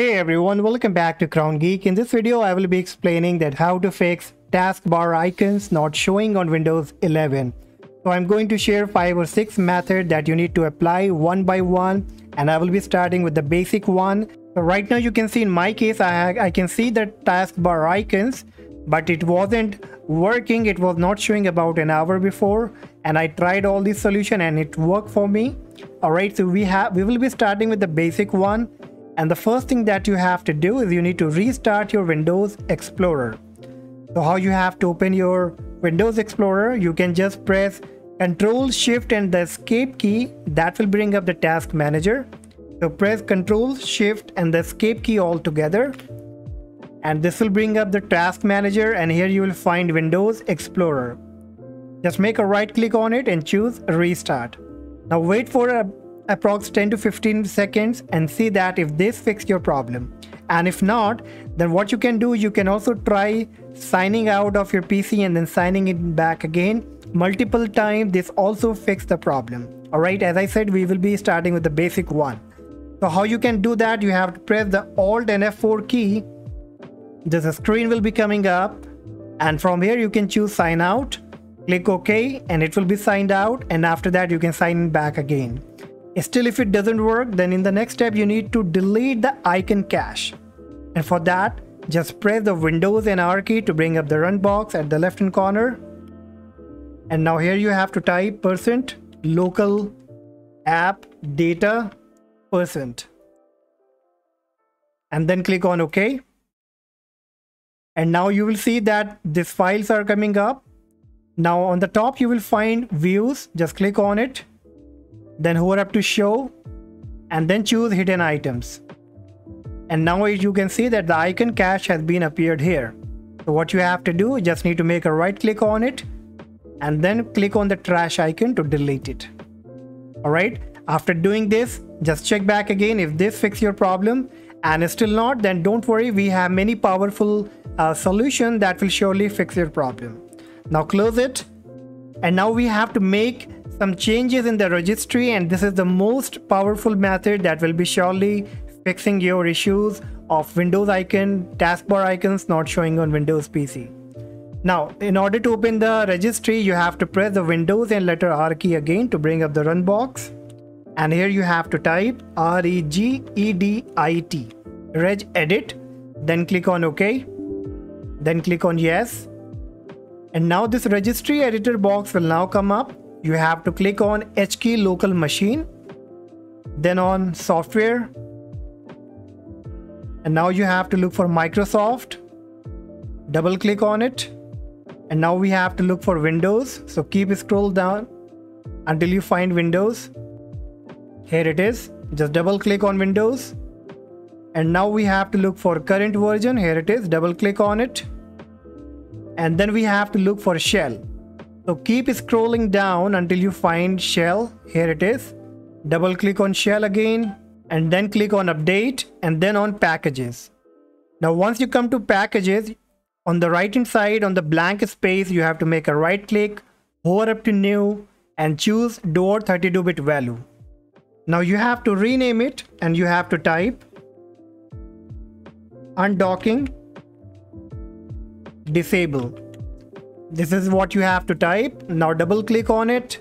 Hey everyone, welcome back to Crown Geek. In this video, I will be explaining that how to fix taskbar icons not showing on Windows 11. So I'm going to share 5 or 6 methods that you need to apply one by one, and I will be starting with the basic one. So right now you can see in my case, I can see the taskbar icons, but it wasn't working. It was not showing about an hour before, and I tried all these solutions and it worked for me. All right, so we will be starting with the basic one. And the first thing that you have to do is you need to restart your Windows Explorer. So how you have to open your Windows Explorer, you can just press Ctrl Shift and the Escape key. That will bring up the Task Manager. So press Ctrl Shift and the Escape key all together. And this will bring up the Task Manager, and here you will find Windows Explorer. Just make a right click on it and choose Restart. Now wait for approx 10 to 15 seconds and see that if this fixes your problem, and if not, then what you can do, you can also try signing out of your PC and then signing it back again multiple times. This also fixes the problem. All right, as I said, we will be starting with the basic one. So how you can do that, you have to press the Alt and F4 key. This screen will be coming up, and from here you can choose sign out, click OK, and it will be signed out, and after that you can sign back again. Still, if it doesn't work, then in the next step you need to delete the icon cache, and for that just press the Windows and R key to bring up the run box at the left hand corner. And now here you have to type %local app data%, and then click on OK, and now you will see that these files are coming up. Now on the top you will find views, just click on it, then hover up to show, and then choose hidden items. And now you can see that the icon cache has been appeared here. So what you have to do, you just need to make a right click on it and then click on the trash icon to delete it. All right, after doing this, just check back again if this fixes your problem, and still not, then don't worry, we have many powerful solutions that will surely fix your problem. Now close it, and now we have to make some changes in the registry, and this is the most powerful method that will be surely fixing your issues of Windows icon, taskbar icons not showing on Windows PC. Now, in order to open the registry, you have to press the Windows and letter R key again to bring up the run box. And here you have to type REGEDIT, REGEDIT, then click on OK, then click on Yes. And now this registry editor box will now come up. You have to click on HK local machine, then on software, and now you have to look for Microsoft, double click on it, and now we have to look for Windows. So keep scroll down until you find Windows. Here it is, just double click on Windows, and now we have to look for current version. Here it is, double click on it, and then we have to look for shell. So keep scrolling down until you find shell. Here it is, double click on shell again, and then click on update, and then on packages. Now once you come to packages, on the right hand side on the blank space you have to make a right click, hover up to new, and choose DWORD 32-bit value. Now you have to rename it, and you have to type undocking disable. This is what you have to type. Now double click on it,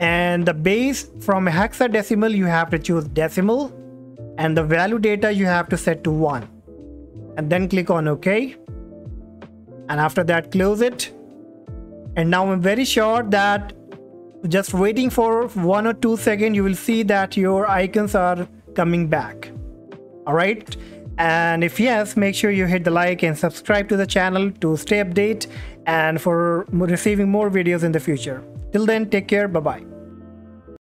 and the base from hexadecimal you have to choose decimal, and the value data you have to set to 1, and then click on OK, and after that close it. And now I'm very sure that just waiting for 1 or 2 seconds you will see that your icons are coming back. All right, and if yes, make sure you hit the like and subscribe to the channel to stay updated and for receiving more videos in the future. Till then, take care, bye bye.